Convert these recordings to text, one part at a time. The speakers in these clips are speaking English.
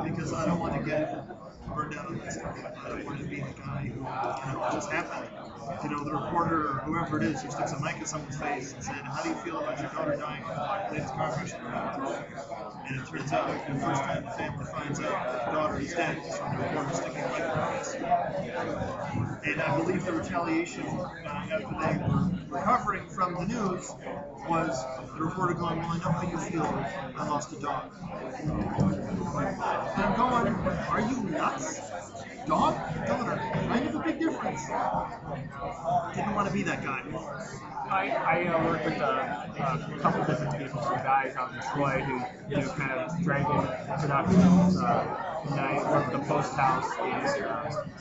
because I don't want to get burned out on that stuff. I don't want to be the guy who, just happened. The reporter or whoever it is who sticks a mic in someone's face and said, "How do you feel about your daughter dying from the latest car crash?" And it turns out, the first time the family finds out the daughter is dead, is from the reporter sticking a mic in her face. And I believe the retaliation after they were recovering from the news was the reporter going, "Well, I know how you feel. I lost a dog." And I'm going, "Are you nuts? Dog, daughter, kind of a big difference." Didn't want to be that guy. I work with a couple different people, some guys on display who do kind of dragon productions. I work with the Post House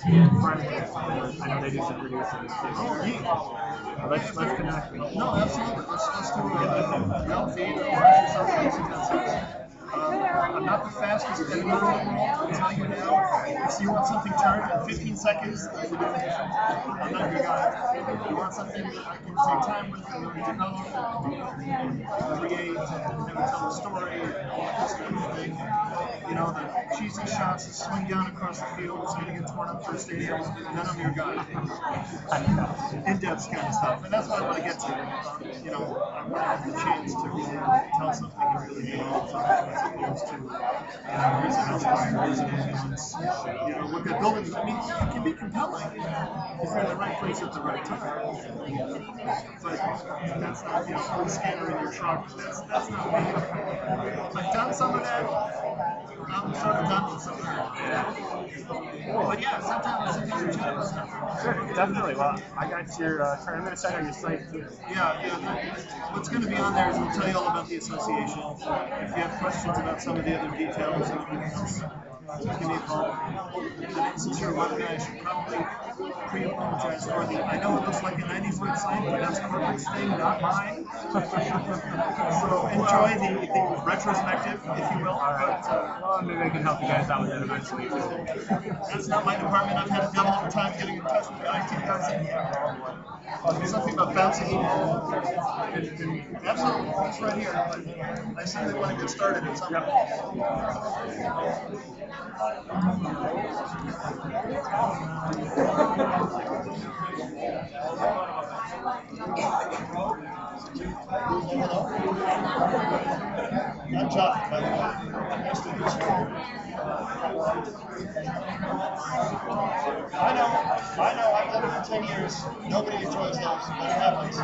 in front of me. I know they do some producing. Oh, yeah. Let's connect. No, absolutely. Let's do it. Well, feed or yourself. I'm not the fastest editor in the world, I'll tell you now. If you want something turned in 15 seconds, I'm not your guy. If you want something that I can take time with, and really develop, and create, and tell a story, and all this kind of thing. The cheesy shots that swing down across the field, it's going to get torn up for a stadium, none of your guy. In-depth kind of stuff. And that's what I want to get to. I want to have the chance to really tell something and really develop something. Opposed to residential units. What they're building, it can be compelling if you're in the right place at the right time. But that's not, a scanner in your truck. That's not me. I've done some of that. I'm sort of done with some of that. But yeah, sometimes you chat about stuff. Sure, definitely. Well, I got your card. I'm going to check on your site too. Yeah. What's going to be on there is we'll tell you all about the association. If you have questions about some of the other details and everything else, give me a call. Since you're a website, I should probably pre-apologize for the, I know it looks like a 90s website, but that's corporate thing, not mine. So enjoy the retrospective, if you will. But, well, maybe I can help you guys out with that eventually. That's not my department. I've had a devil of a time getting in touch with the IT person. Something about bouncing email. Absolutely, it's right here. I simply want to get started at some point. I know, I've lived for 10 years. Nobody enjoys those, but it happens.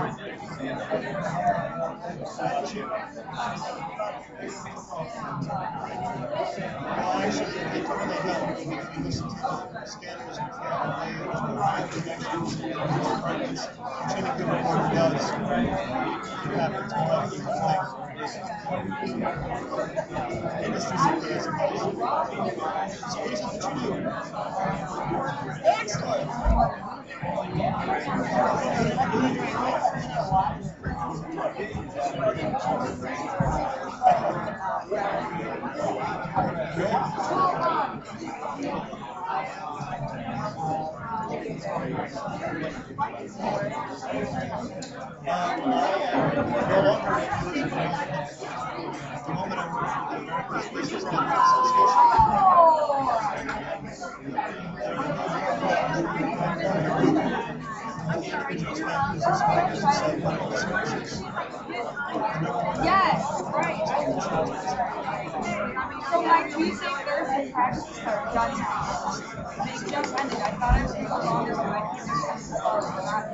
Why should they come and help? They can listen to the scanners and find connections and friends. Which the report does. It happens. We'll have to think. Industry simply is impossible. So, what is it that you do? Excellent! Yes, right. So my Tuesday, Thursday practices are done now. They just ended. I thought I was going to go longer, but I can't So what is the choice?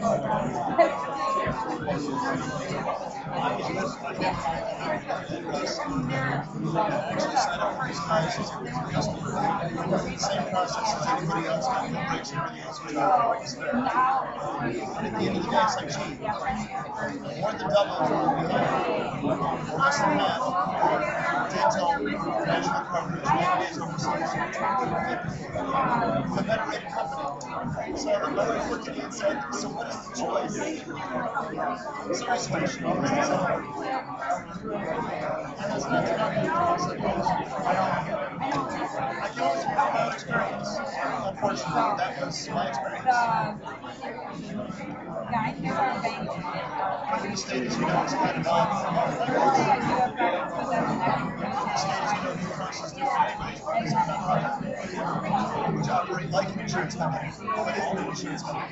So isolation always is and that's not the I can always remember my own experience. Unfortunately, that was my experience. But in the state, as you know, it's kind of odd. The state, as you know, the course is different. which operate like an insurance company, but isn't an insurance company. Which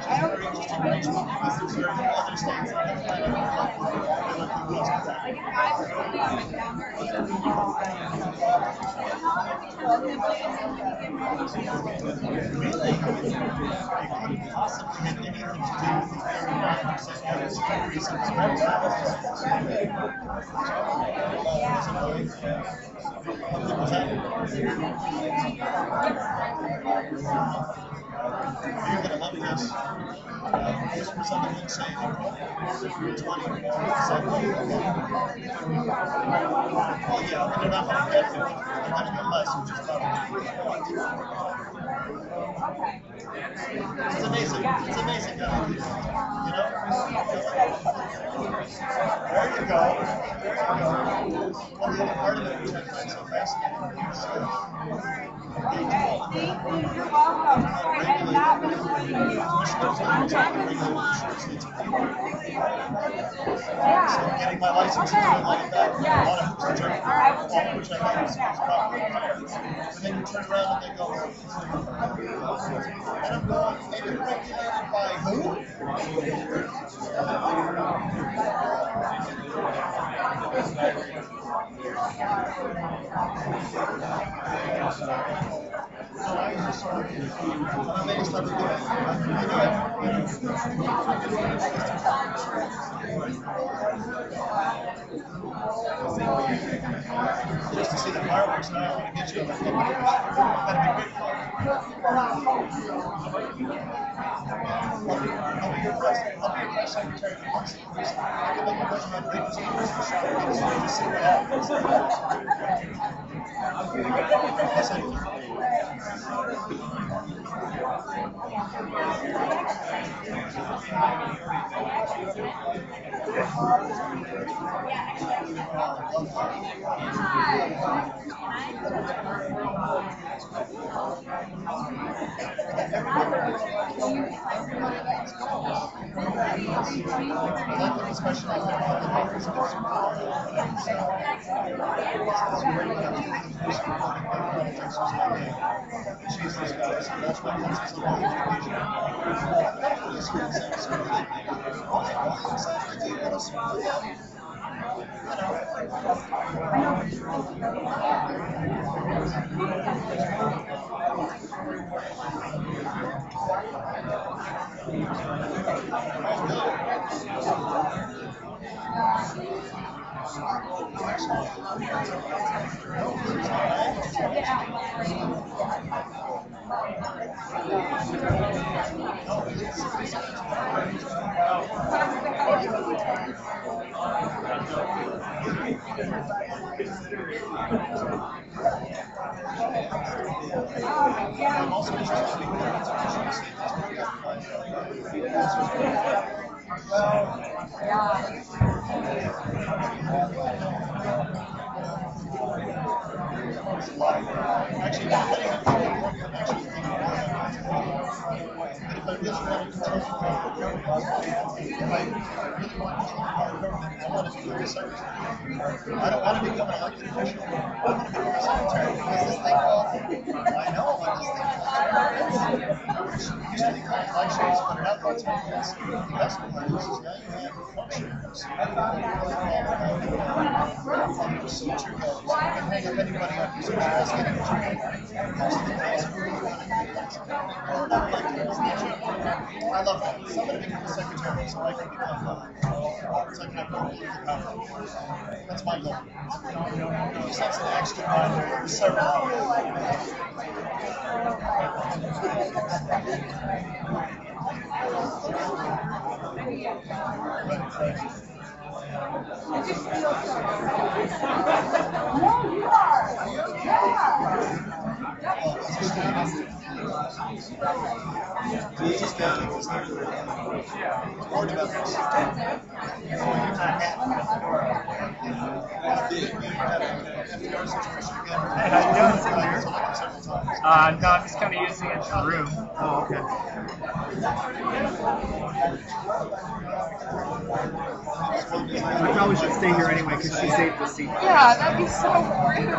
is very interesting because there's very few other states that have kind of couldn't possibly have anything to do with the very 9% of reasons you're going to love this. This percentage of insane 20%. Well, yeah, they're not going to get 50. They're going to get less, which is probably. It's amazing. It's amazing, guys. You know? There you go. There you go. Well, the other part of it, which I find so fascinating, is you're welcome. Sorry, I did not want to tell you. So getting my license and doing like that, a lot of hoops to jump through, which I find is probably tired. And then you turn around and they go, and I'm going, they've been regulated by who? Just to see the fireworks now, I'm going to get you. That'd be great. Secretary of Commerce, I can make a version of David's Christmas shopping list to see what happens. Yeah, that'd be so rude.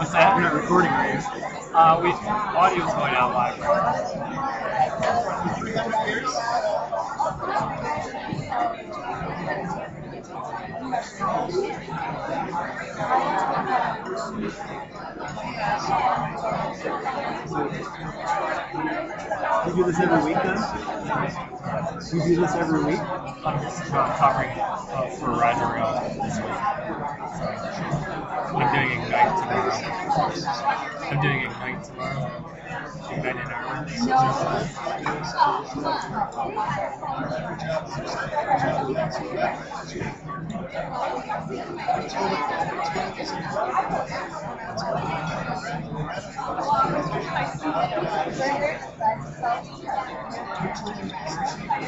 What's that? We're not recording, are you? Audio's going out live right now. You do this every week, then? You do this every week? I'm just covering for Roger this week. So. I'm doing Ignite tomorrow. Ignite Ann Arbor.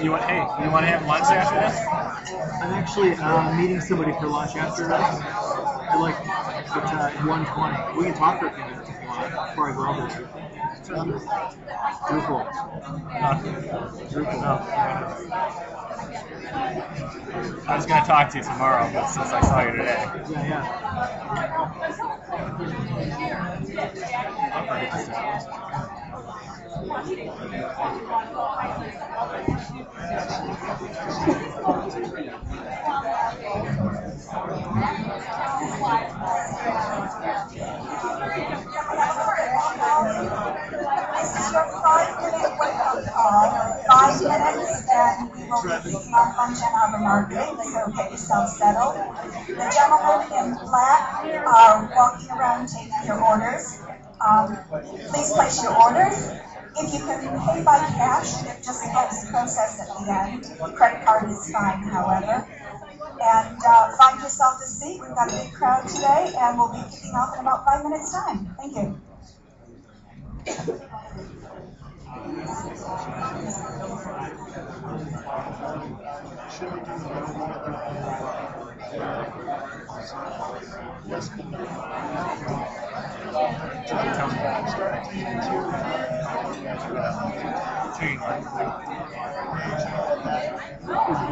You want to have lunch after this? I'm actually meeting somebody for lunch after this. I like it's 1:20. We can talk for a few minutes if you want before I go over there. Drupal. Drupal. I was going to talk to you tomorrow, but since I saw you today.5 minutes, and we will be speaking on Lunch Ann Arbor Marketing. They said, okay, sounds settled. The gentleman in black are walking around taking your orders. Please place your orders. If you can pay by cash, it just gets processed at the end. Credit card is fine, however. And find yourself a seat. We've got a big crowd today, and we'll be kicking off in about 5 minutes' time. Thank you. Is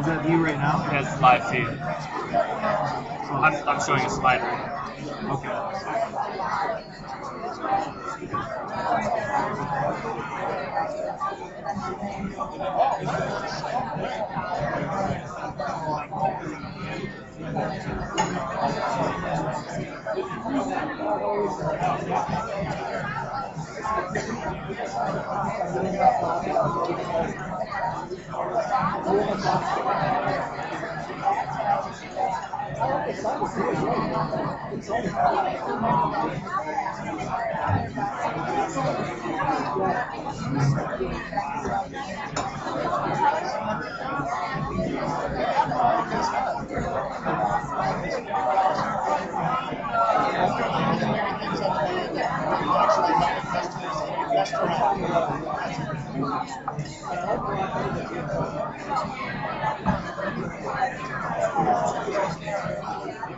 that you right now? That's live feed. I'm showing a slide right now. Okay. What is your name? I'm Alex. Alex, we did meet last year, but I forgot. Thanks for helping us with your eyes. Oh, no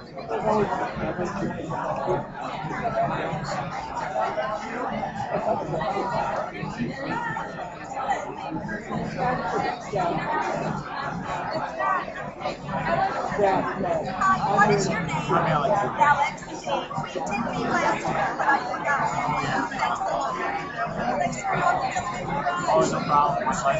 problem. It's like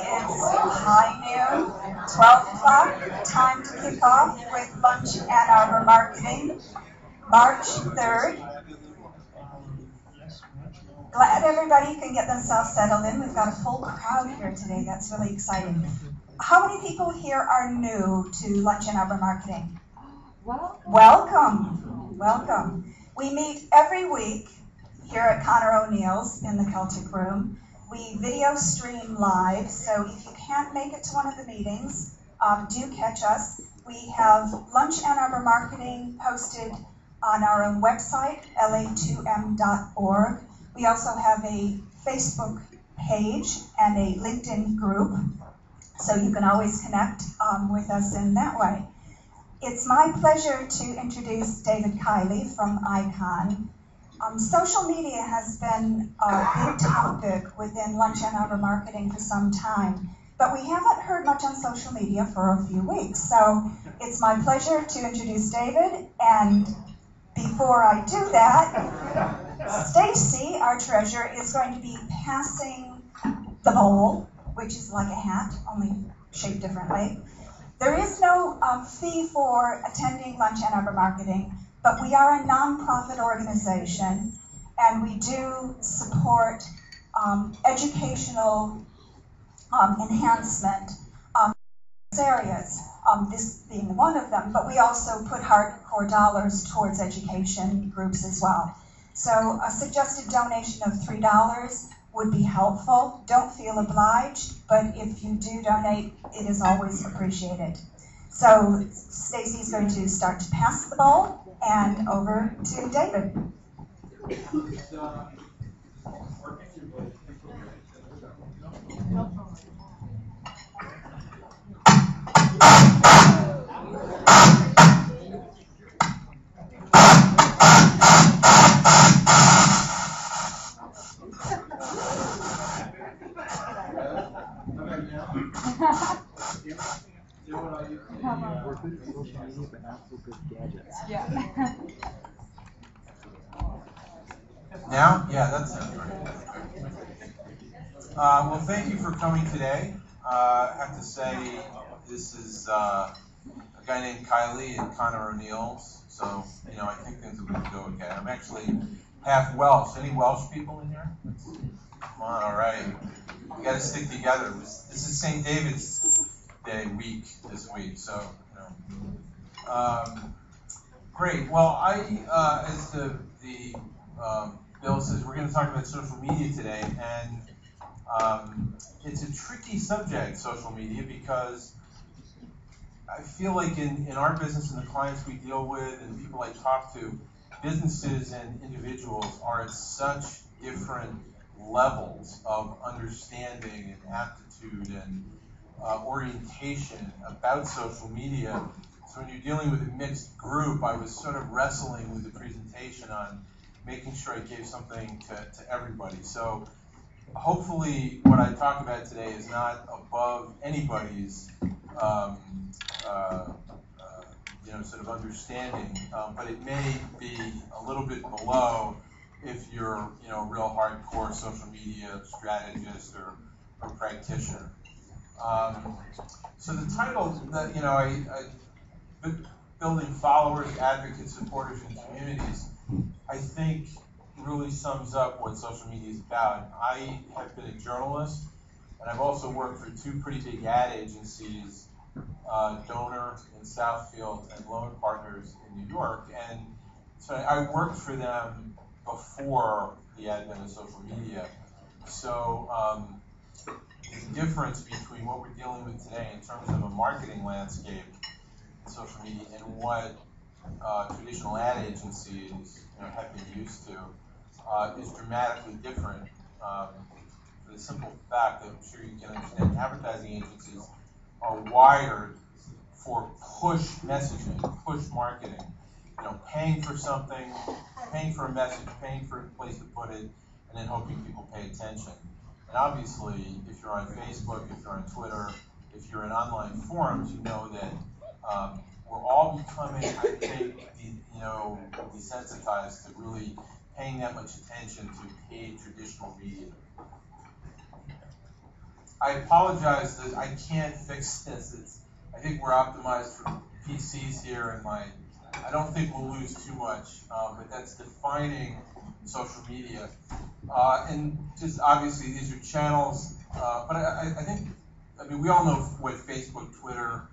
it's high noon, 12 o'clock, time to kick off with Lunch Ann Arbor Marketing, March 3rd. Glad everybody can get themselves settled in. We've got a full crowd here today. That's really exciting. How many people here are new to Lunch Ann Arbor Marketing? Welcome. Welcome. We meet every week here at Connor O'Neill's in the Celtic Room. We video stream live, so if you can't make it to one of the meetings, do catch us. We have Lunch Ann Arbor Marketing posted on our own website, la2m.org. We also have a Facebook page and a LinkedIn group, so you can always connect with us in that way. It's my pleasure to introduce David Kiley from ICON. Social media has been a big topic within Lunch Ann Arbor Marketing for some time, but we haven't heard much on social media for a few weeks. So it's my pleasure to introduce David, and before I do that, Stacy, our treasurer, is going to be passing the bowl, which is like a hat, only shaped differently. There is no fee for attending Lunch Ann Arbor Marketing, but we are a nonprofit organization, and we do support educational enhancement in areas, this being one of them, but we also put hardcore dollars towards education groups as well. So a suggested donation of $3 would be helpful. Don't feel obliged, but if you do donate, it is always appreciated. So Stacy's going to start to pass the ball, and over to David. Now? Yeah, that's great. Well, thank you for coming today. I have to say, this is a guy named Kiley and Connor O'Neill's, so, you know, I think things are going to go okay. I'm actually half Welsh. Any Welsh people in here? Come on, all right. We've got to stick together. This is St. David's Day week this week, so, you know. Great. Well, I, as the Bill says, we're going to talk about social media today, and it's a tricky subject, social media, because I feel like in our business and the clients we deal with and people I talk to, businesses and individuals are at such different levels of understanding and aptitude and orientation about social media. So when you're dealing with a mixed group, I was sort of wrestling with the presentation on making sure I gave something to everybody. So hopefully what I talk about today is not above anybody's you know, sort of understanding, but it may be a little bit below if you're, you know, a real hardcore social media strategist or practitioner. So the title, that, you know, I building followers, advocates, supporters, and communities, I think really sums up what social media is about. I have been a journalist, and I've also worked for two pretty big ad agencies, Doner in Southfield and Lowe Partners in New York. And so I worked for them before the advent of social media. So the difference between what we're dealing with today in terms of a marketing landscape in social media and what traditional ad agencies, you know, have been used to is dramatically different for the simple fact that I'm sure you can understand, advertising agencies are wired for push messaging, push marketing. You know, paying for something, paying for a message, paying for a place to put it, and then hoping people pay attention. And obviously, if you're on Facebook, if you're on Twitter, if you're in online forums, you know that we're all becoming, I think, desensitized to really paying that much attention to paid traditional media. I apologize that I can't fix this. I think we're optimized for PCs here, and I don't think we'll lose too much, but that's defining social media. And just obviously these are channels, but I think, I mean, we all know what Facebook, Twitter,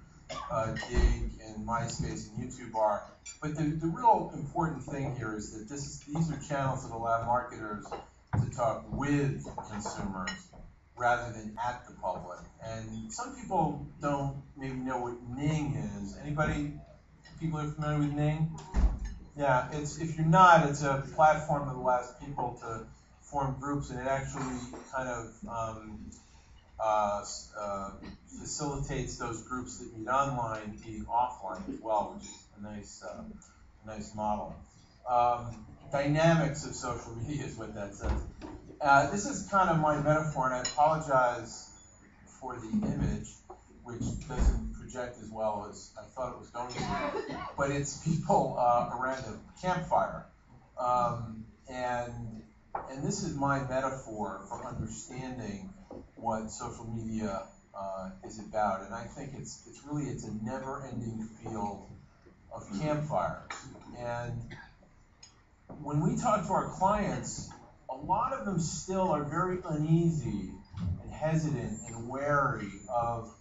Dig, and MySpace, and YouTube are, but the real important thing here is that these are channels that allow marketers to talk with consumers rather than at the public. And some people don't maybe know what Ning is. Anybody? People are familiar with Ning? Yeah, if you're not, it's a platform that allows people to form groups, and it actually kind of facilitates those groups that meet online being offline as well, which is a nice model. Dynamics of social media is what that says. This is kind of my metaphor, and I apologize for the image, which doesn't project as well as I thought it was going to, but it's people around a campfire. And this is my metaphor for understanding what social media is about. And I think it's really a never-ending field of campfires. And when we talk to our clients, a lot of them still are very uneasy and hesitant and wary of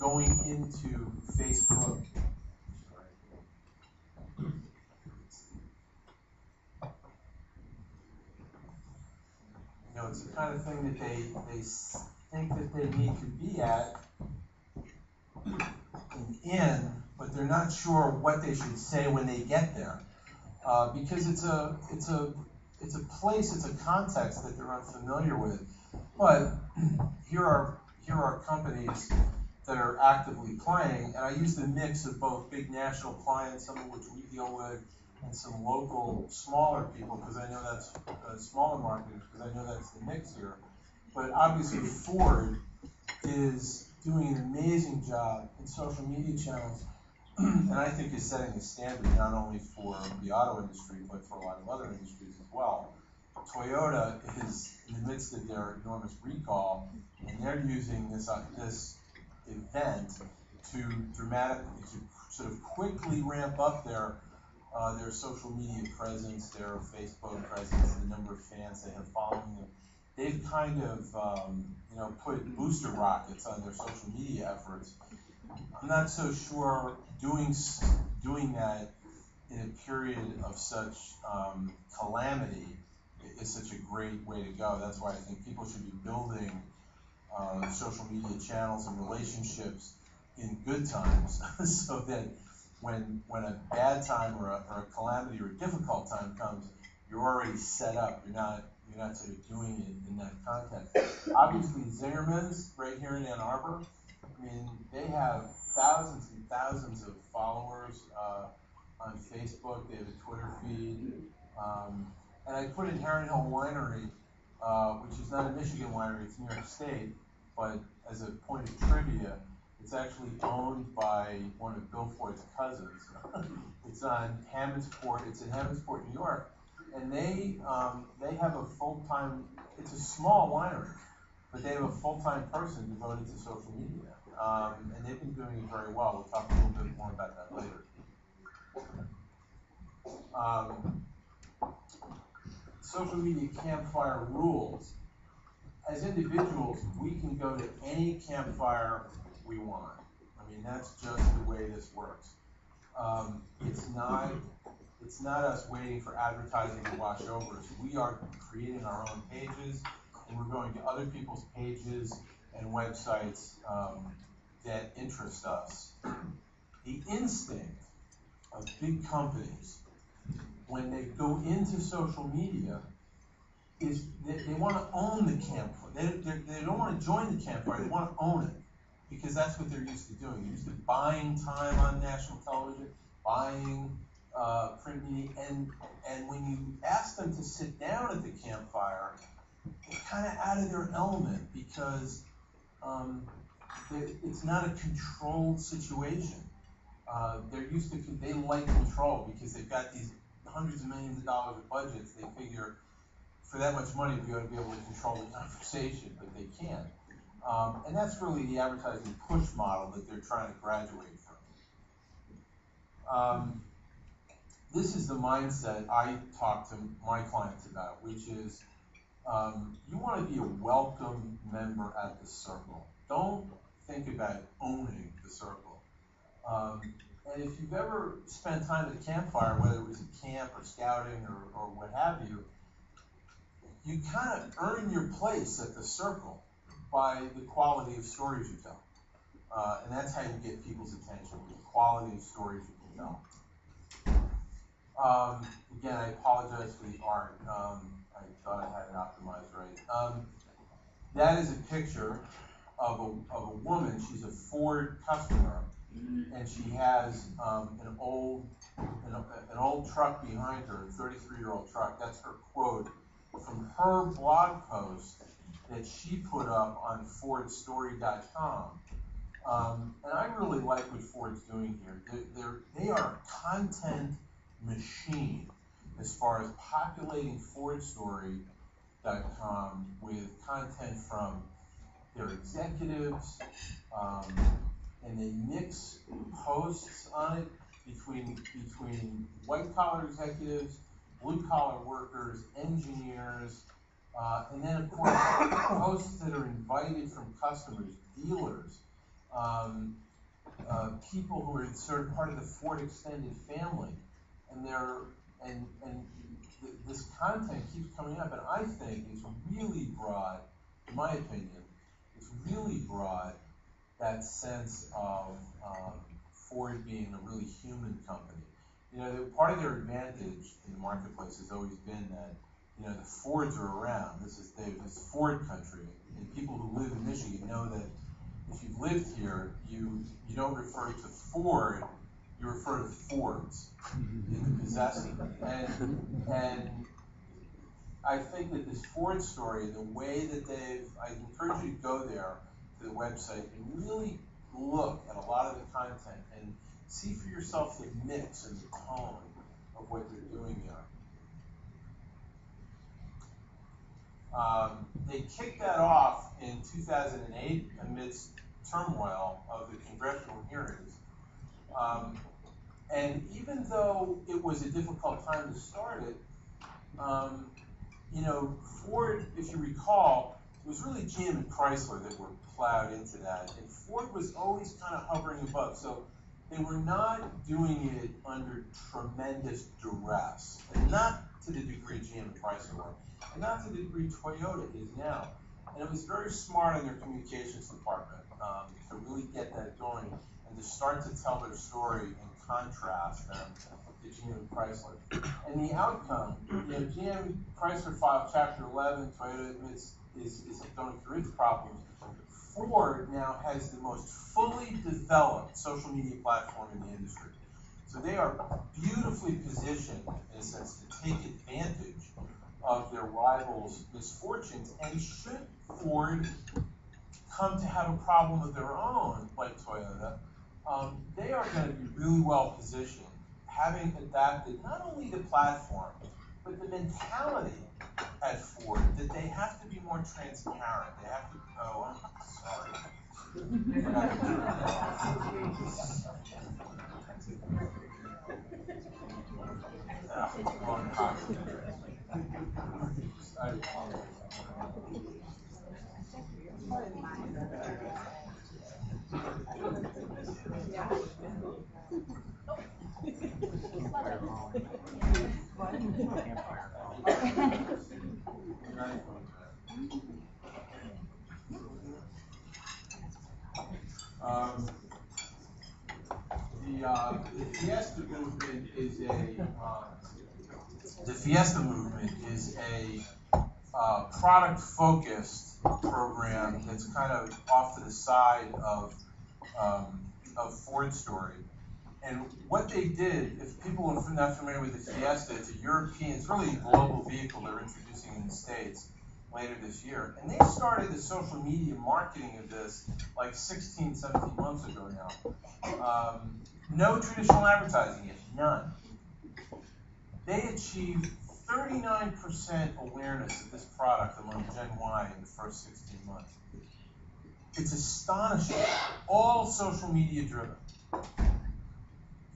going into Facebook. You know, it's the kind of thing that they think that they need to be at and in, but they're not sure what they should say when they get there, because it's a place, it's a context that they're unfamiliar with. But here are companies that are actively playing, and I use the mix of both big national clients, some of which we deal with, and some local, smaller people, because I know that's smaller marketers, because I know that's the mix here. But obviously Ford is doing an amazing job in social media channels, and I think is setting the standard not only for the auto industry, but for a lot of other industries as well. Toyota is in the midst of their enormous recall, and they're using this event to sort of quickly ramp up their social media presence, their Facebook presence, the number of fans they have following them. They've kind of put booster rockets on their social media efforts. I'm not so sure doing that in a period of such calamity is such a great way to go. That's why I think people should be building social media channels and relationships in good times, so that when a bad time or a calamity or a difficult time comes, you're already set up. You're not sort of doing it in that context. Obviously, Zingerman's right here in Ann Arbor. I mean, they have thousands and thousands of followers on Facebook. They have a Twitter feed. And I put in Heron Hill Winery, which is not a Michigan winery, it's New York State, but as a point of trivia, it's actually owned by one of Bill Ford's cousins. It's on Hammondsport, it's in Hammondsport, New York, and they have a full-time, it's a small winery, but they have a full-time person devoted to social media, and they've been doing it very well. We'll talk a little bit more about that later. Social media campfire rules. As individuals, we can go to any campfire we want. I mean, that's just the way this works. It's not us waiting for advertising to wash over us. We are creating our own pages, and we're going to other people's pages and websites that interest us. The instinct of big companies when they go into social media is they want to own the campfire. They don't want to join the campfire. They want to own it because that's what they're used to doing. They're used to buying time on national television, buying print media, and when you ask them to sit down at the campfire, they're kind of out of their element because it's not a controlled situation. They're used to, they like control because they've got these hundreds of millions of dollars of budgets. They figure for that much money we ought to be able to control the conversation, but they can't. And that's really the advertising push model that they're trying to graduate from. This is the mindset I talk to my clients about, which is you want to be a welcome member at the circle. Don't think about owning the circle. And if you've ever spent time at a campfire, whether it was at camp or scouting or what have you, you kind of earn your place at the circle by the quality of stories you tell. And that's how you get people's attention, with the quality of stories you can tell. Again, I apologize for the art. I thought I had it optimized right. That is a picture of a woman. She's a Ford customer, and she has an old truck behind her, a 33-year-old truck. That's her quote from her blog post that she put up on FordStory.com. And I really like what Ford's doing here. They are a content machine as far as populating FordStory.com with content from their executives, and they mix posts on it between white-collar executives, blue-collar workers, engineers, and then, of course, posts that are invited from customers, dealers, people who are sort of part of the Ford extended family. And this content keeps coming up, and I think it's really broad, in my opinion, it's really broad, that sense of Ford being a really human company. You know, part of their advantage in the marketplace has always been that, you know, the Fords are around. This is Ford country, and people who live in Michigan know that if you've lived here, you don't refer to Ford, you refer to Fords in the possessive. And I think that this Ford story, the way that I encourage you to go there to the website and really look at a lot of the content and see for yourself the mix and the tone of what they're doing there. They kicked that off in 2008 amidst turmoil of the congressional hearings. And even though it was a difficult time to start it, you know, Ford, if you recall, it was really GM and Chrysler that were plowed into that, and Ford was always kind of hovering above. So they were not doing it under tremendous duress, and not to the degree GM and Chrysler were, and not to the degree Toyota is now. And it was very smart in their communications department to really get that going. To start to tell their story and contrast them to GM Chrysler. And the outcome, you know, GM Chrysler filed Chapter 11, Toyota admits is going through its problems. Ford now has the most fully developed social media platform in the industry. So they are beautifully positioned, in a sense, to take advantage of their rivals' misfortunes. And should Ford come to have a problem of their own, like Toyota, they are going to be really well positioned, having adapted not only the platform, but the mentality at Ford that they have to be more transparent. They have to, oh, I'm sorry. The Fiesta movement is a product-focused program that's kind of off to the side of Ford Story. And what they did, if people are not familiar with the Fiesta, it's a European, it's really a global vehicle they're introducing in the States later this year. And they started the social media marketing of this like 16, 17 months ago now. No traditional advertising yet, none. They achieved 39% awareness of this product among Gen Y in the first 16 months. It's astonishing, all social media driven.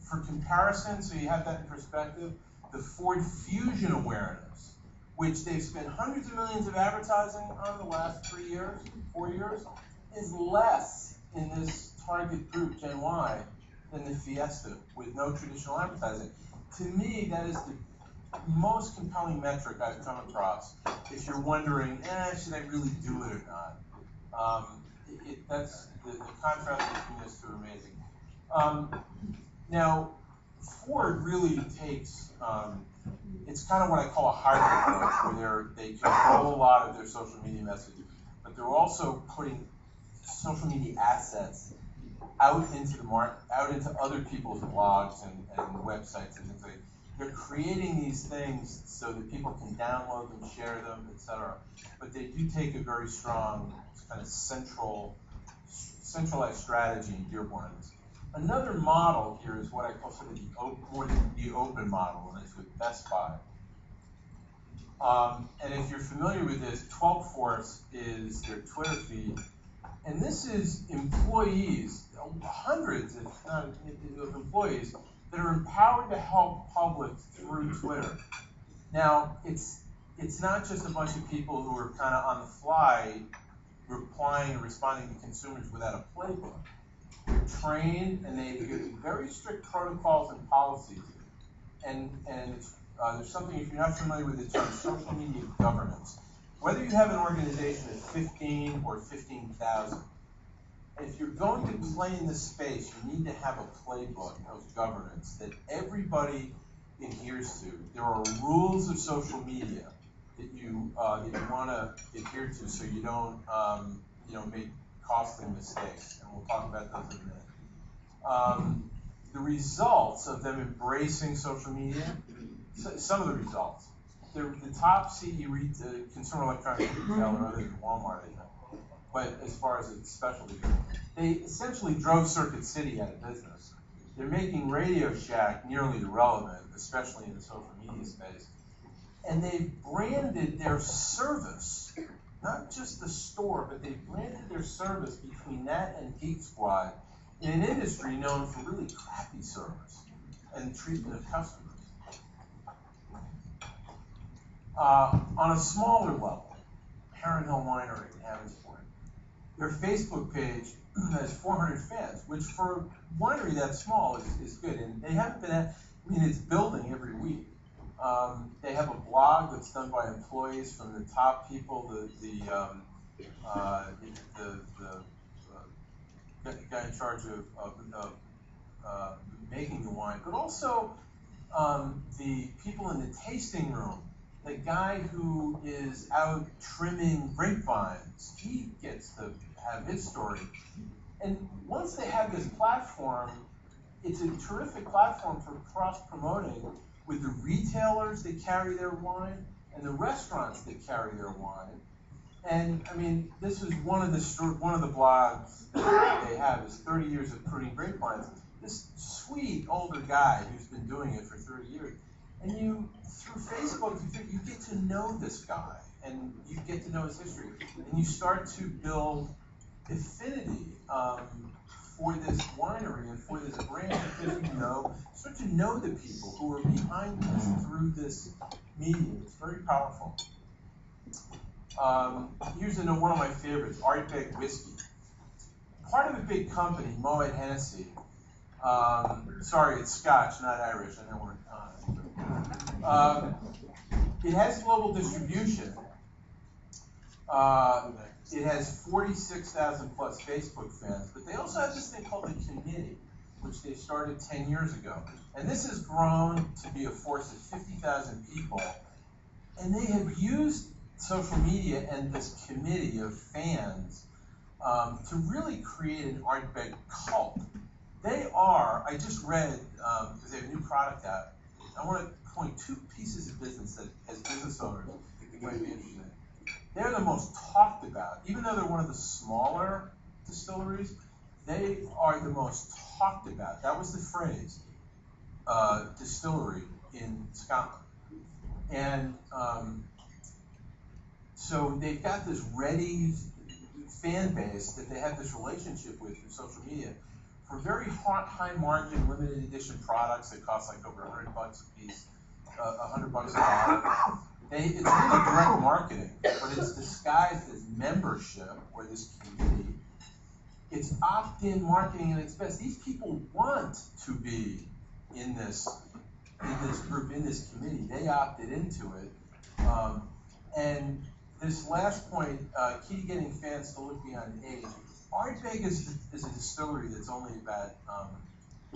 For comparison, so you have that in perspective, the Ford Fusion awareness, which they've spent hundreds of millions of advertising on the last 3 years, 4 years, is less in this target group, Gen Y, than the Fiesta with no traditional advertising. To me, that is the most compelling metric I've come across. If you're wondering, should I really do it or not? That's the contrast between those two are amazing. Now, Ford really takes, it's kind of what I call a hybrid approach, where they control a lot of their social media messages, but they're also putting social media assets out into the market, out into other people's blogs and websites and things like that. They're creating these things so that people can download them, share them, etc. But they do take a very strong kind of centralized strategy in Dearborn. Another model here is what I call sort of the open model, and it's with Best Buy. And if you're familiar with this, 12 Force is their Twitter feed. And this is employees, hundreds if not of employees, that are empowered to help public through Twitter. Now, it's not just a bunch of people who are kind of on the fly replying or responding to consumers without a playbook. They're trained and they adhere to very strict protocols and policies. And there's something, if you're not familiar with the term, social media governance. Whether you have an organization that's 15 or 15,000, if you're going to play in this space, you need to have a playbook of governance that everybody adheres to. There are rules of social media that you want to adhere to, so you don't make costly mistakes, and we'll talk about those in a minute. The results of them embracing social media, some of the results. The top CE, the consumer electronics retailer, other than Walmart, I know, but as far as its specialty, they essentially drove Circuit City out of business. They're making Radio Shack nearly irrelevant, especially in the social media space. And they've branded their service, not just the store, but they've branded their service between that and Geek Squad in an industry known for really crappy service and treatment of customers. On a smaller level, Heron Hill Winery in Hammondsport, their Facebook page has 400 fans, which for a winery that small is good. And they haven't been it's building every week. They have a blog that's done by employees from the top people, the guy in charge of making the wine, but also the people in the tasting room. The guy who is out trimming grapevines, he gets to have his story. And once they have this platform, it's a terrific platform for cross-promoting with the retailers that carry their wine and the restaurants that carry their wine. And I mean, this is one of the blogs that they have is 30 years of pruning grapevines. This sweet older guy who's been doing it for 30 years. And through Facebook, you get to know this guy, and you get to know his history, and you start to build affinity for this winery and for this brand, because start to know the people who are behind this through this medium. It's very powerful. Here's one of my favorites, Ardbeg whiskey. Part of a big company, Moet Hennessy. Sorry, it's Scotch, not Irish. I know we're it has global distribution. It has 46,000 plus Facebook fans, but they also have this thing called the committee, which they started 10 years ago. And this has grown to be a force of 50,000 people. And they have used social media and this committee of fans to really create an Ardbeg cult. They are, I just read, because they have a new product out, I want to point two pieces of business that, as business owners, you might be interested in. They're the most talked about. Even though they're one of the smaller distilleries, they are the most talked about. That was the phrase, distillery in Scotland. And so they've got this ready fan base that they have this relationship with through social media for very high margin, limited edition products that cost like over $100 a piece, $100 a bottle. It's really direct marketing, but it's disguised as membership or this community. It's opt-in marketing at its best. These people want to be in this group, in this committee. They opted into it. And this last point, key to getting fans to look beyond age. Ardbeg is a distillery that's only about,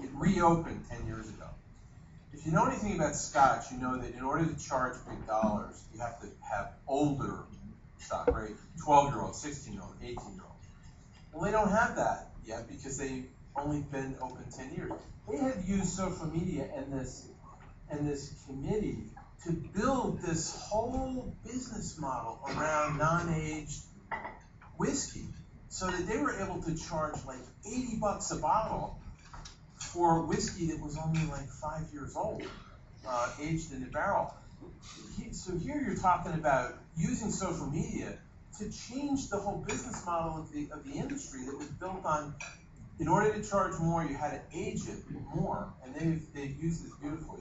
it reopened 10 years ago. If you know anything about Scotch, you know that in order to charge big dollars, you have to have older stock, right? 12-year-old, 16-year-old, 18-year-old. Well, they don't have that yet because they've only been open 10 years. They have used social media and this committee to build this whole business model around non-aged whiskey, so that they were able to charge like $80 a bottle for whiskey that was only like 5 years old, aged in a barrel. So here you're talking about using social media to change the whole business model of the industry that was built on, in order to charge more, you had to age it more, and they've used this beautifully.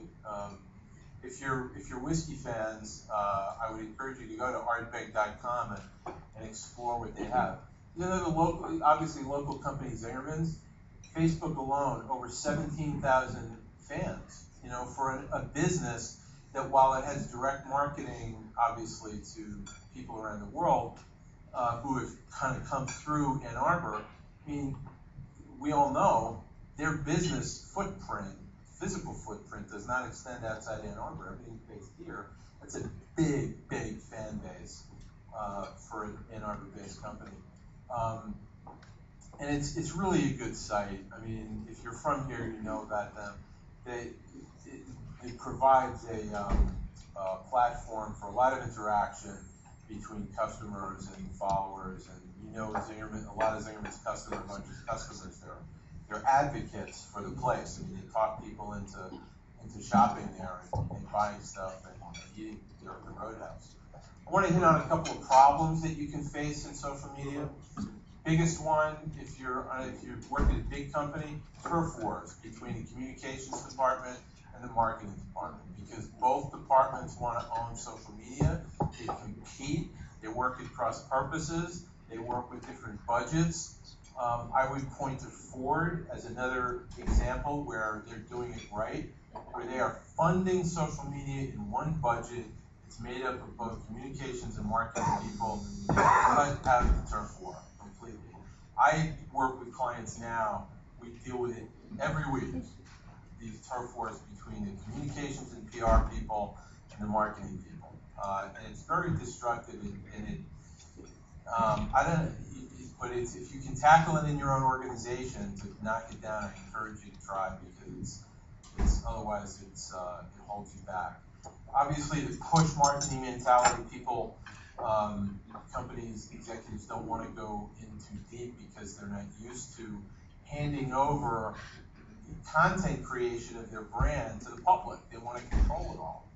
If you're whiskey fans, I would encourage you to go to Artbank.com and explore what they have. You know, the local company Zingerman's, Facebook alone, over 17,000 fans. You know, for a business that, while it has direct marketing, obviously, to people around the world who have kind of come through Ann Arbor, I mean, we all know their business footprint, physical footprint, does not extend outside Ann Arbor. Everything's based here. That's a big, big fan base for an Ann Arbor-based company. And it's really a good site. I mean, if you're from here, you know about them. It provides a platform for a lot of interaction between customers and followers, and you know, a lot of Zingerman's customers they're advocates for the place. I mean, they talk people into shopping there and buying stuff and eating there at the Roadhouse. I want to hit on a couple of problems that you can face in social media. Biggest one, if you work at a big company, turf wars between the communications department and the marketing department, because both departments want to own social media. They compete. They work at cross purposes. They work with different budgets. I would point to Ford as another example where they're doing it right, where they are funding social media in one budget. It's made up of both communications and marketing people. They cut out of the turf war completely. I work with clients now. We deal with it every week. These turf wars between the communications and PR people and the marketing people, and it's very destructive. But if you can tackle it in your own organization to knock it down, I encourage you to try, because it's otherwise it holds you back. Obviously, the push marketing mentality, people, companies, executives don't want to go in too deep because they're not used to handing over content creation of their brand to the public. They want to control it all.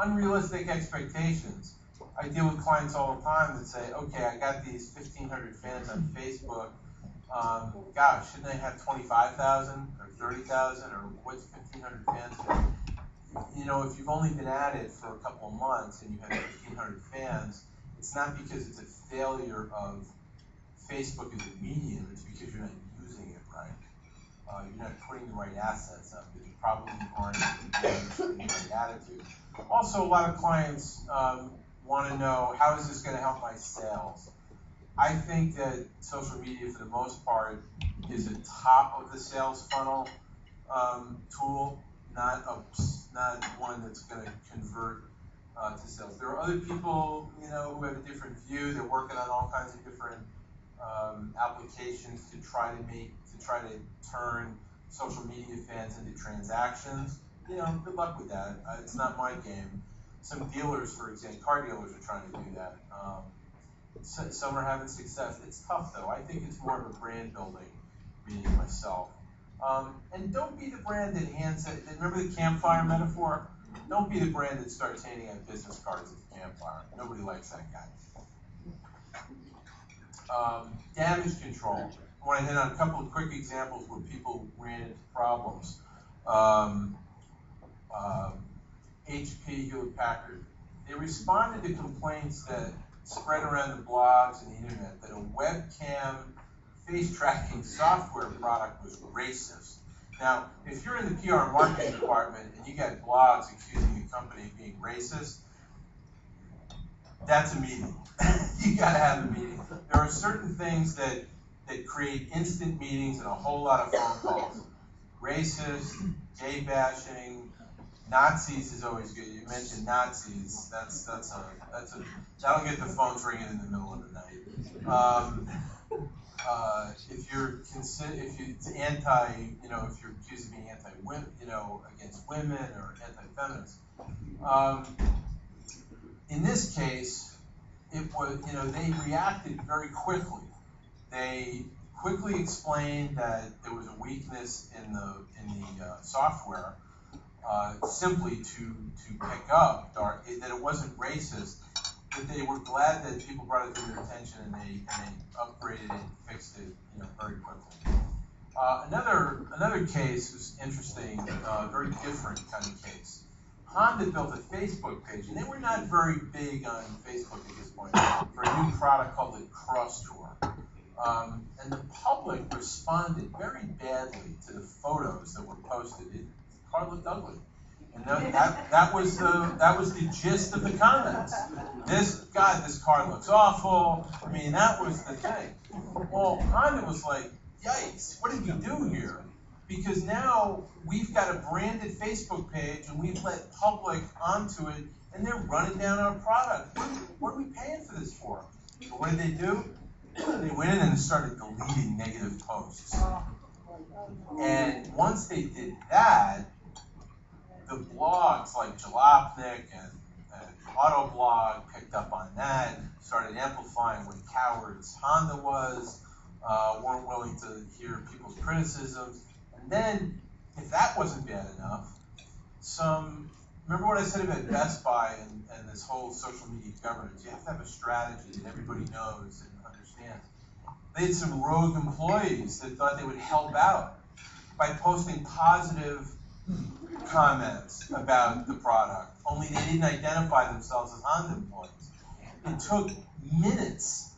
Unrealistic expectations. I deal with clients all the time that say, okay, I got these 1,500 fans on Facebook. Gosh, shouldn't I have 25,000 or 30,000, or what's 1,500 fans for? You know, if you've only been at it for a couple of months and you have 1,500 fans, it's not because it's a failure of Facebook as a medium. It's because you're not using it right. You're not putting the right assets up, but you probably aren't in the right attitude. Also, a lot of clients want to know, how is this going to help my sales? I think that social media, for the most part, is a top of the sales funnel tool, not one that's going to convert to sales. There are other people, you know, who have a different view. They're working on all kinds of different applications to try to turn social media fans into transactions. You know, good luck with that. It's not my game. Some dealers, for example, car dealers are trying to do that. Some are having success. It's tough, though. I think it's more of a brand building meaning myself. And don't be the brand that hands out. Remember the campfire metaphor? Don't be the brand that starts handing out business cards at the campfire. Nobody likes that guy. Damage control. I want to hit on a couple of quick examples where people ran into problems. HP, Hewlett Packard. They responded to complaints that spread around the blogs and the internet that a webcam face tracking software product was racist. Now, if you're in the PR marketing department and you got blogs accusing a company of being racist, that's a meeting. You gotta have a meeting. There are certain things that create instant meetings and a whole lot of phone calls. Racist, gay bashing, Nazis is always good. You mentioned Nazis. That's a that'll get the phones ringing in the middle of the night. If you're accused of being anti-women, you know, against women or anti-feminist. In this case, it was, you know, they reacted very quickly. They quickly explained that there was a weakness in the software. Simply to pick up that it wasn't racist, but they were glad that people brought it to their attention and they upgraded it and fixed it, you know, very quickly. Another case was interesting, very different kind of case. Honda built a Facebook page, and they were not very big on Facebook at this point, for a new product called the Cross Tour. And the public responded very badly to the photos that were posted. It looked ugly, and that was the gist of the comments. This car looks awful. I mean, that was the thing. Well, Honda was like, yikes! What did we do here? Because now we've got a branded Facebook page, and we've let public onto it, and they're running down our product. What are we paying for this for? So what did they do? They went in and started deleting negative posts. And once they did that, the blogs like Jalopnik and Autoblog picked up on that, started amplifying what cowards Honda was, weren't willing to hear people's criticisms. And then, if that wasn't bad enough, remember what I said about Best Buy and this whole social media governance? You have to have a strategy that everybody knows and understands. They had some rogue employees that thought they would help out by posting positive comments about the product, only they didn't identify themselves as Honda employees. It took minutes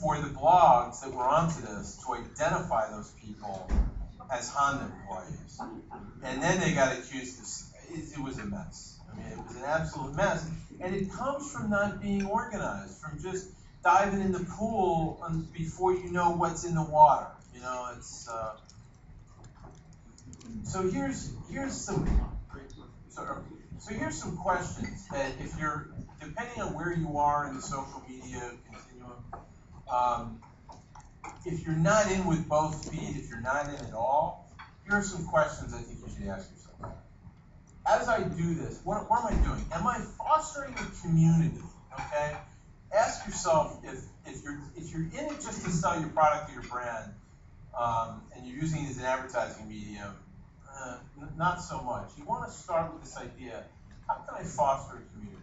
for the blogs that were onto this to identify those people as Honda employees. And then they got accused of, it was a mess. I mean, it was an absolute mess. And it comes from not being organized, from just diving in the pool before you know what's in the water. You know, it's... So here's some questions that if you're, depending on where you are in the social media continuum, if you're not in with both feed, if you're not in at all, here are some questions I think you should ask yourself. As I do this, what am I doing? Am I fostering a community? Okay? Ask yourself if you're in it just to sell your product or your brand, and you're using it as an advertising medium, not so much. You want to start with this idea, how can I foster a community?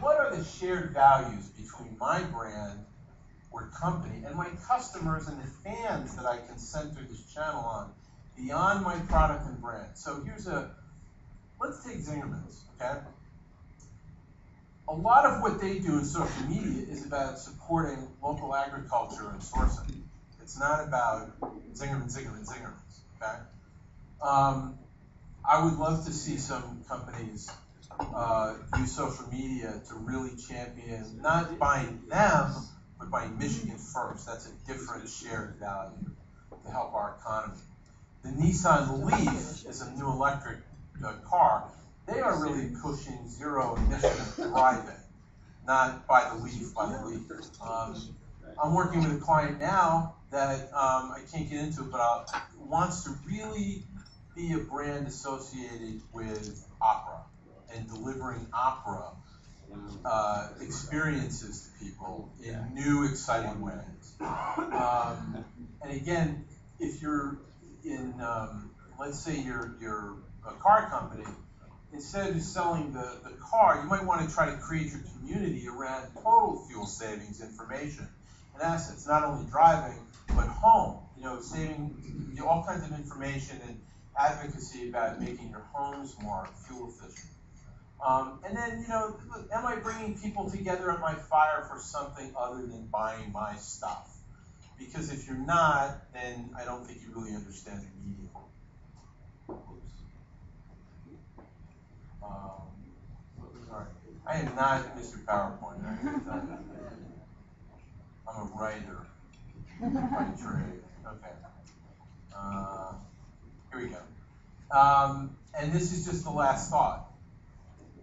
What are the shared values between my brand or company and my customers and the fans that I can center this channel on beyond my product and brand? So let's take Zingerman's, okay? A lot of what they do in social media is about supporting local agriculture and sourcing. It's not about Zingerman's, okay? I would love to see some companies use social media to really champion, not buying them, but buying Michigan first. That's a different shared value to help our economy. The Nissan Leaf is a new electric car. they are really pushing zero emission driving, not by the leaf. I'm working with a client now that I can't get into, but wants to really be a brand associated with opera and delivering opera experiences to people in new, exciting ways. And again, if you're in, let's say you're a car company, instead of selling the car, you might want to try to create your community around total fuel savings information and assets, not only driving, but home, saving all kinds of information and advocacy about making your homes more fuel efficient. And then, am I bringing people together at my fire for something other than buying my stuff? Because if you're not, then I don't think you really understand the media. Sorry. I am not Mr. PowerPoint. I'm a writer by trade. Okay. Here we go. And this is just the last thought.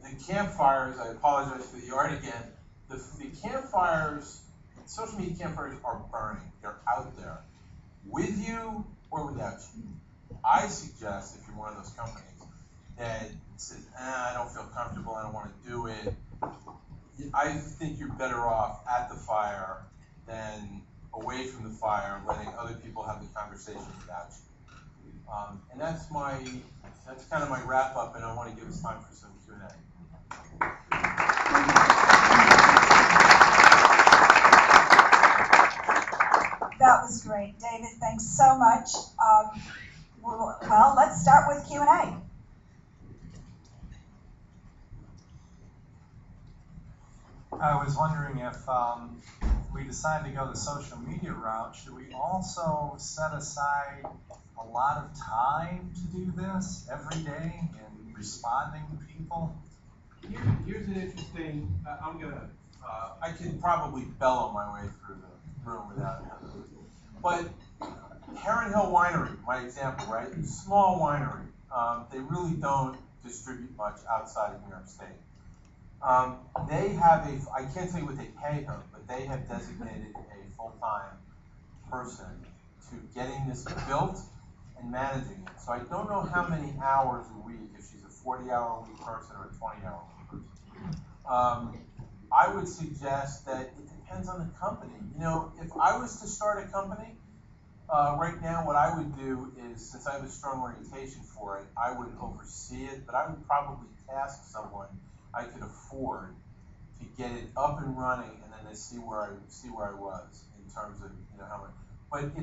The campfires, I apologize for the yard again, the campfires, social media campfires are burning. They're out there with you or without you. I suggest, if you're one of those companies that says, I don't feel comfortable, I don't want to do it, I think you're better off at the fire than away from the fire, letting other people have the conversation without you. And that's kind of my wrap up, and I want to give us time for some Q&A. That was great, David. Thanks so much. Well, let's start with Q&A. I was wondering if we decide to go the social media route, should we also set aside a lot of time to do this every day and responding to people? Here's an interesting. I can probably bellow my way through the room without it. But Heron Hill Winery, my example, right? Small winery. They really don't distribute much outside of New York State. They have a. I can't tell you what they pay her, but they have designated a full-time person to getting this built and managing it. So I don't know how many hours a week, if she's a 40-hour-a-week person or a 20-hour-a-week person. I would suggest that it depends on the company. If I was to start a company right now, what I would do is, since I have a strong orientation for it, I would oversee it, but I would probably task someone I could afford to get it up and running, and then they see where I was in terms of how much. But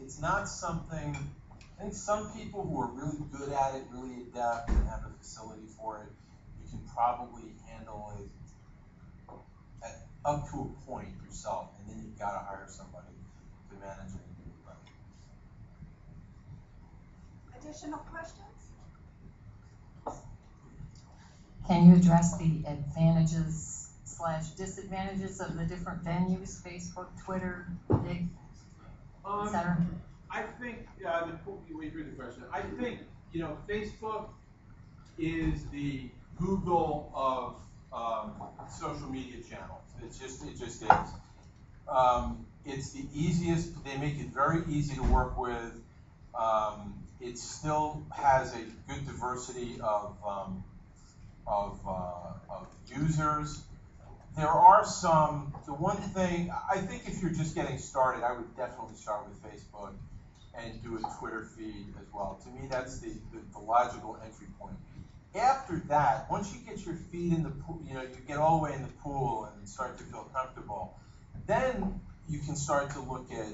it's not something. I think some people who are really good at it, really adept, and have a facility for it, you can probably handle it up to a point yourself, and then you've got to hire somebody to manage it and do it right. Additional questions? Can you address the advantages / disadvantages of the different venues, Facebook, Twitter, Dig, et cetera? I think, before we went through the question, I think, Facebook is the Google of social media channels. It just is. It's the easiest. They make it very easy to work with. It still has a good diversity of users. There are some, the one thing, I think if you're just getting started, I would definitely start with Facebook and do a Twitter feed as well. To me, that's the logical entry point. After that, once you get your feet in the pool, you get all the way in the pool and start to feel comfortable, then you can start to look at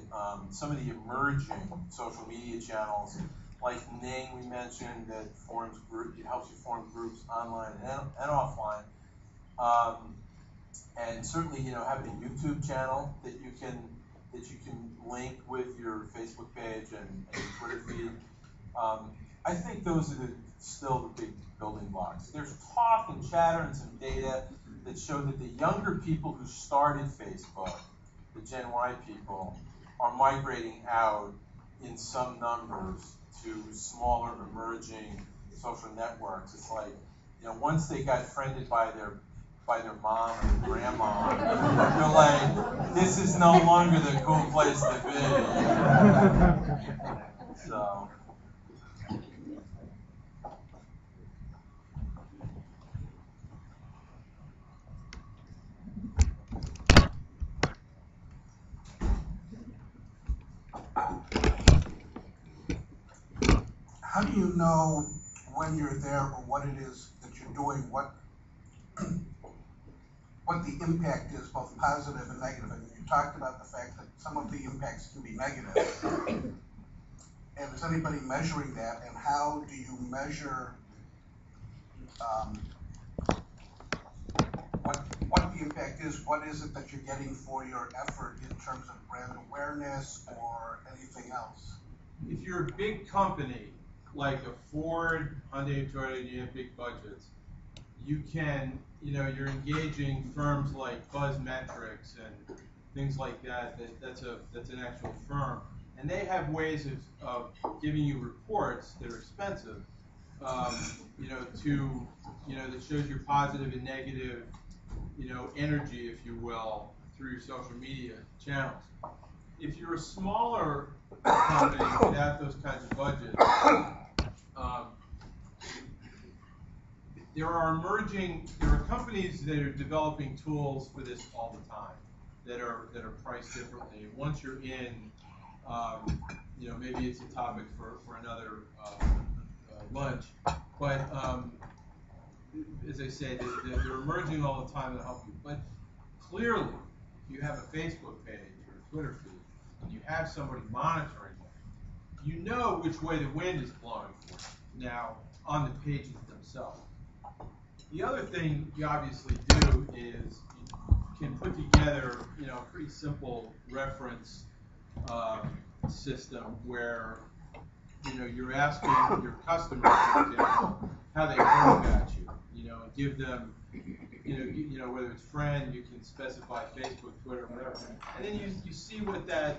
some of the emerging social media channels, like Ning, we mentioned, that forms group. It helps you form groups online and offline. And certainly, having a YouTube channel that you can link with your Facebook page and Twitter feed. I think those are still the big building blocks. There's talk and chatter and some data that show that the younger people who started Facebook, the Gen Y people, are migrating out in some numbers to smaller emerging social networks. It's like, you know, once they got friended by their mom and grandma, they're like, this is no longer the cool place to be. So. How do you know when you're there or what it is that you're doing, what the impact is, both positive and negative? And you talked about the fact that some of the impacts can be negative. And is anybody measuring that? And how do you measure what the impact is? What is it that you're getting for your effort in terms of brand awareness or anything else? If you're a big company, like a Ford, Honda, and Toyota, and you have big budgets, you can, you know, you're engaging firms like BuzzMetrics and things like that. That's an actual firm, and they have ways of giving you reports that are expensive, that shows your positive and negative, energy, if you will, through social media channels. If you're a smaller company without those kinds of budgets, there are companies that are developing tools for this all the time that are priced differently. Once you're in, maybe it's a topic for another lunch, but as I say, they're emerging all the time to help you. But clearly, if you have a Facebook page or a Twitter feed, and you have somebody monitoring it, you know which way the wind is blowing for you now on the pages themselves. The other thing you obviously do is you can put together, a pretty simple reference system where, you're asking your customers, for example, how they know about you. Give them, whether it's friend, you can specify Facebook, Twitter, whatever, and then you see what that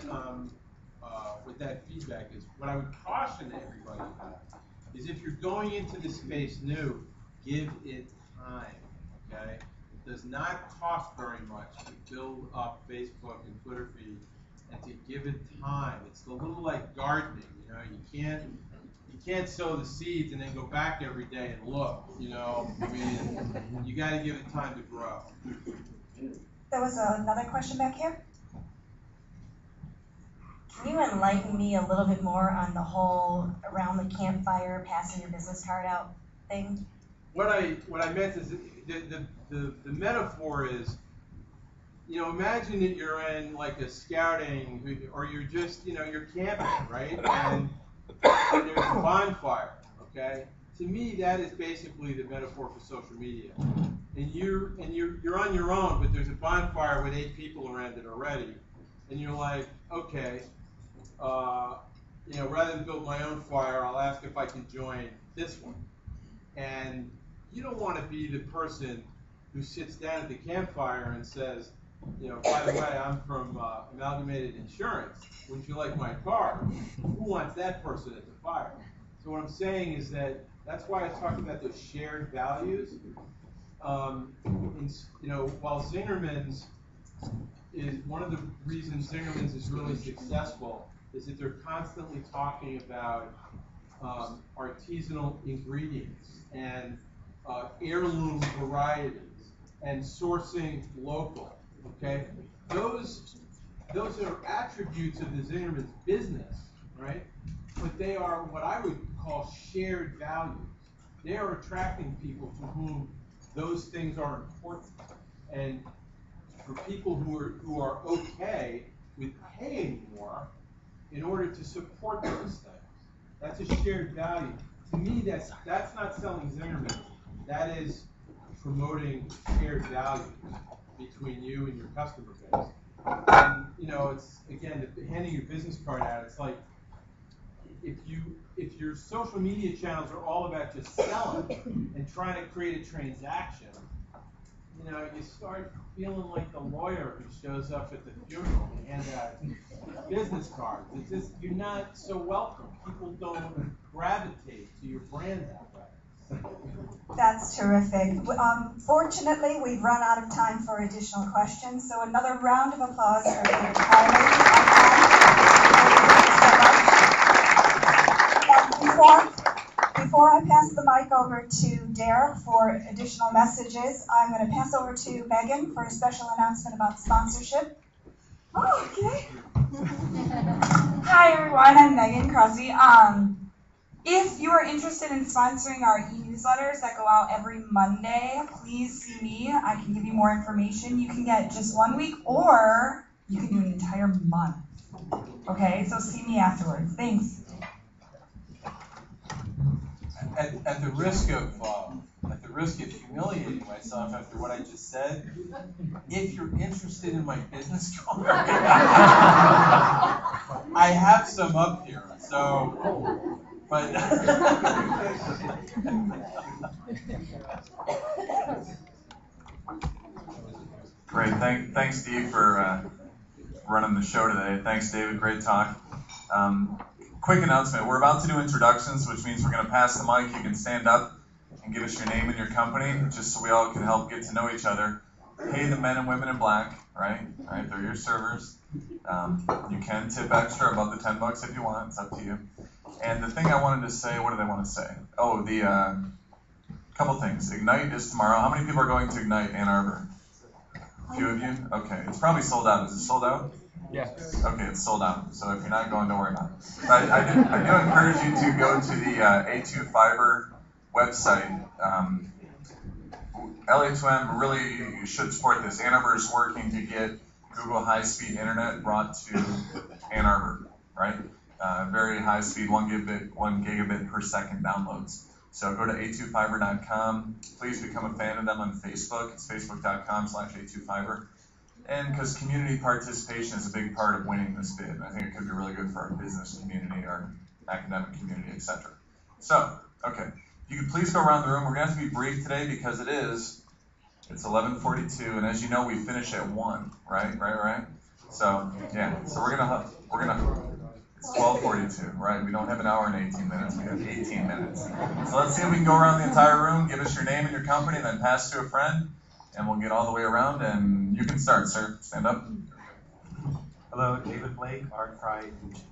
feedback is. What I would caution everybody about is if you're going into this space new, give it time. Okay, it does not cost very much to build up Facebook and Twitter feeds and to give it time. It's a little like gardening. You can't. You can't sow the seeds and then go back every day and look, you got to give it time to grow. There was another question back here. Can you enlighten me a little bit more on the whole around the campfire, passing your business card out thing? What I meant is the metaphor is, imagine that you're in like a scouting or you're just, you're camping, right? And there's a bonfire, okay? To me, that is basically the metaphor for social media. And you're on your own, but there's a bonfire with 8 people around it already, and you're like, okay, rather than build my own fire, I'll ask if I can join this one. And you don't want to be the person who sits down at the campfire and says, by the way, I'm from Amalgamated Insurance. Wouldn't you like my car? Who wants that person at the fire? So what I'm saying is that's why I talk about those shared values. While Zingerman's is one of the reasons Zingerman's is really successful is that they're constantly talking about artisanal ingredients and heirloom varieties and sourcing local. Okay, those are attributes of the Zingerman's business, right? But they are what I would call shared values. They are attracting people to whom those things are important, and for people who are okay with paying more in order to support those things. That's a shared value. To me, that's not selling Zingerman's. That is promoting shared values between you and your customer base. And, it's, again, handing your business card out, it's like, if your social media channels are all about just selling and trying to create a transaction, you start feeling like the lawyer who shows up at the funeral and hands out business cards. It's just, you're not so welcome. People don't gravitate to your brand that way. That's terrific. Fortunately, we've run out of time for additional questions, so another round of applause for David Kiley. Before I pass the mic over to Dare for additional messages, I'm going to pass over to Megan for a special announcement about sponsorship. Oh, okay. Hi, everyone. I'm Megan Crosby. If you are interested in sponsoring our e-newsletters that go out every Monday, please see me. I can give you more information. You can get just 1 week, or you can do an entire month. Okay, so see me afterwards. Thanks. At the risk of humiliating myself after what I just said, if you're interested in my business card, I have some up here. So. But great. Thanks, Steve, for running the show today. Thanks, David. Great talk. Quick announcement. We're about to do introductions, which means we're going to pass the mic. You can stand up and give us your name and your company, just so we all can help get to know each other. Pay the men and women in black, right? All right, they're your servers. You can tip extra above the $10 if you want. It's up to you. And the thing I wanted to say, what did I want to say? Oh, the couple things. Ignite is tomorrow. How many people are going to Ignite Ann Arbor? A few of you? Okay. It's probably sold out. Is it sold out? Yes. Okay, it's sold out. So if you're not going, don't worry about it. But I do encourage you to go to the A2Fiber website. la2m really should support this. Ann Arbor is working to get Google high-speed internet brought to Ann Arbor, right? Very high-speed, 1 gigabit per second downloads. So go to A2Fiber.com. Please become a fan of them on Facebook. It's Facebook.com/A2Fiber. And because community participation is a big part of winning this bid, and I think it could be really good for our business community, our academic community, etc. So, okay. You could please go around the room. We're going to have to be brief today because it's 11:42, and as you know, we finish at 1, right? So, yeah, so we're going to, it's 12:42, right? We don't have an hour and 18 minutes. We have 18 minutes. So let's see if we can go around the entire room, give us your name and your company, and then pass to a friend, and we'll get all the way around, and you can start, sir. Stand up. Hello, David Blake, Art Pride,